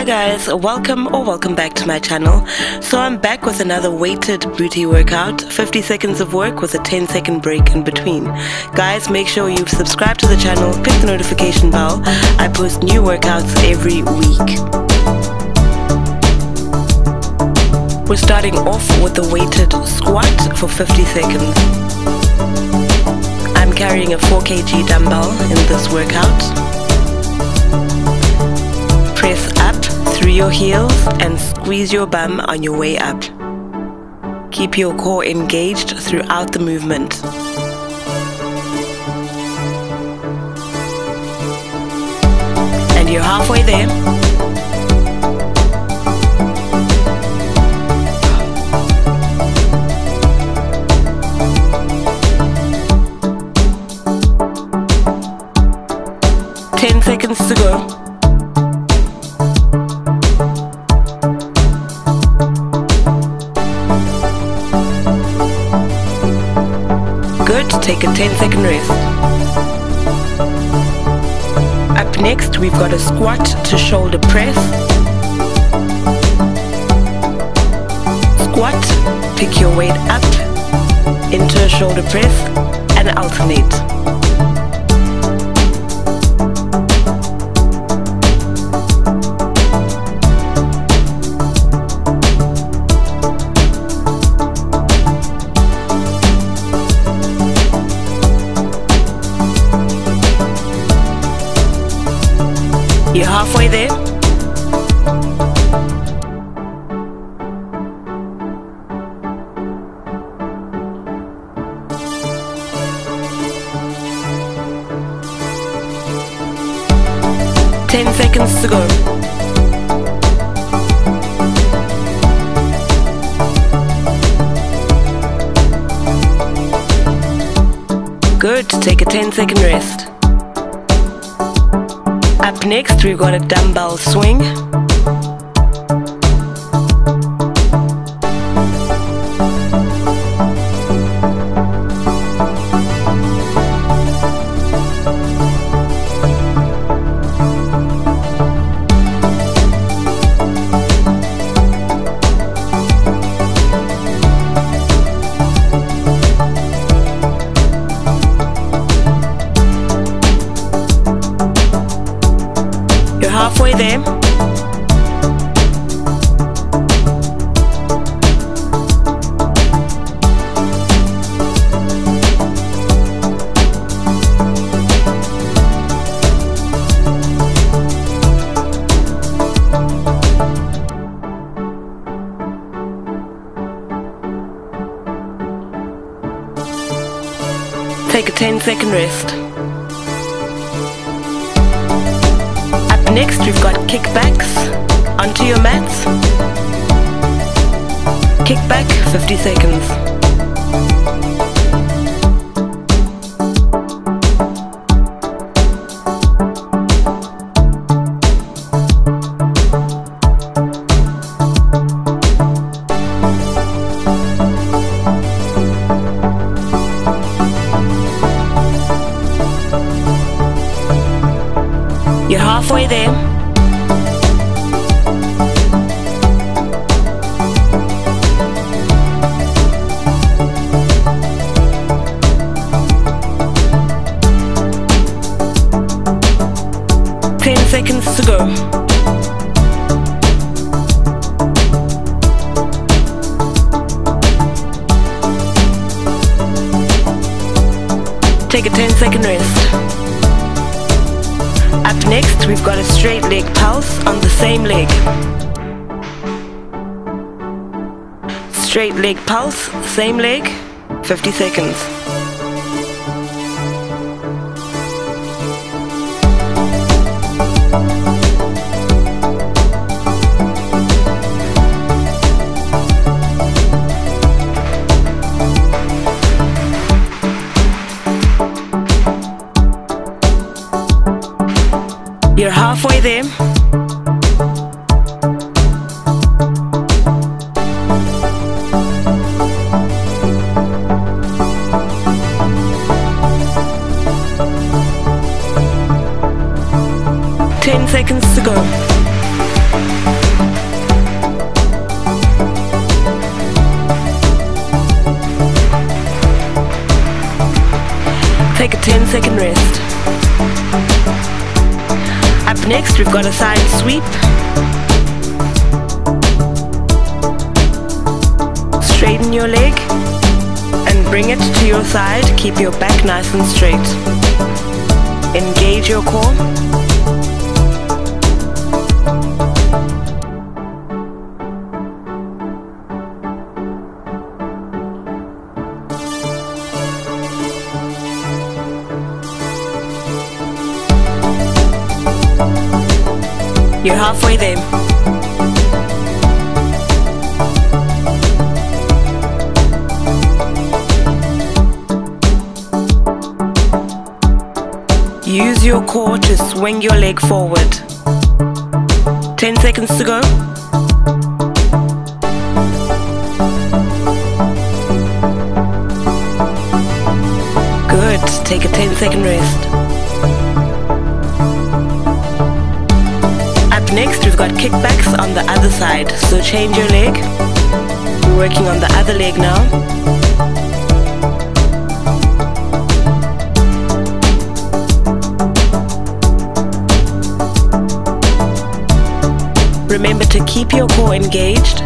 Hi guys, welcome back to my channel. So I'm back with another weighted booty workout, 50 seconds of work with a 10-second break in between. Guys, make sure you've subscribed to the channel, click the notification bell. I post new workouts every week. We're starting off with the weighted squat for 50 seconds. I'm carrying a 4 kg dumbbell in this workout. Press up through your heels and squeeze your bum on your way up. Keep your core engaged throughout the movement. And you're halfway there. Seconds to go. Good, take a 10-second rest. Up next, we've got a squat to shoulder press. Squat, pick your weight up into a shoulder press and alternate. You're halfway there. Ten seconds to go. Good, take a 10-second rest. Up next, we've got a dumbbell swing. Halfway there. Take a 10-second rest. Next, we've got kickbacks onto your mats. Kickback, 50 seconds. You're halfway there. Seconds to go. Take a 10-second rest. Up next, we've got a straight leg pulse on the same leg. Straight leg pulse, same leg, 50 seconds. You're halfway there. Ten seconds to go. take a 10-second rest. Up next, we've got a side sweep. Straighten your leg and bring it to your side. Keep your back nice and straight. Engage your core. You're halfway there. Use your core to swing your leg forward. 10 seconds to go. Good. Take a 10-second rest. Next, we've got kickbacks on the other side, so change your leg. We're working on the other leg now. Remember to keep your core engaged.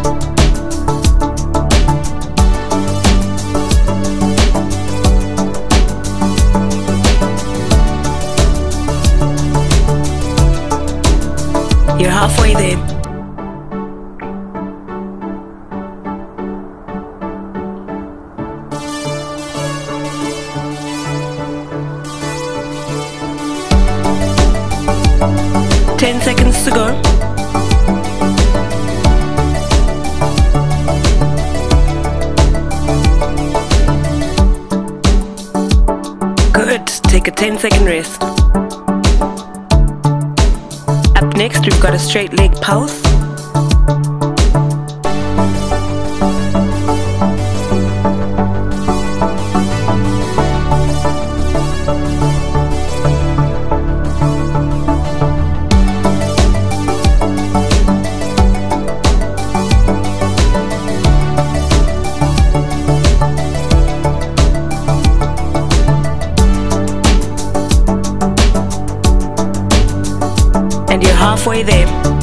You're halfway there. Ten seconds to go. Good. Take a 10-second rest. Next, we've got a straight leg pulse. And you're halfway there. Mm-hmm.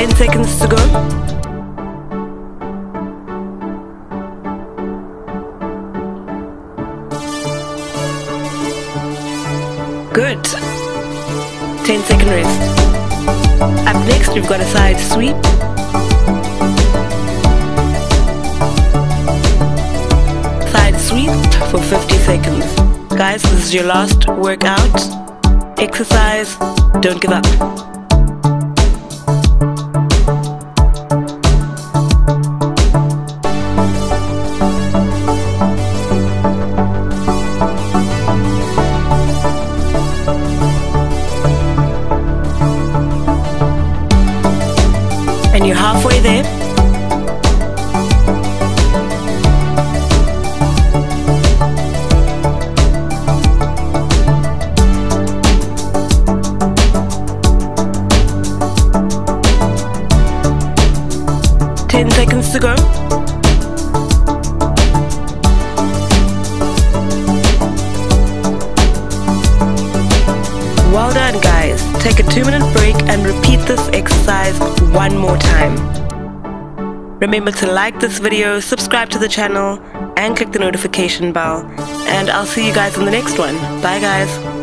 10 seconds to go. Good. 10-second rest. Up next, we've got a side sweep. Side sweep for 50 seconds. Guys, this is your last workout. Exercise, don't give up. And you're halfway there. Mm-hmm. 10 seconds to go. Well done, guys. Take a 2-minute break and repeat this exercise one more time. Remember to like this video, subscribe to the channel, and click the notification bell. And I'll see you guys in the next one. Bye, guys.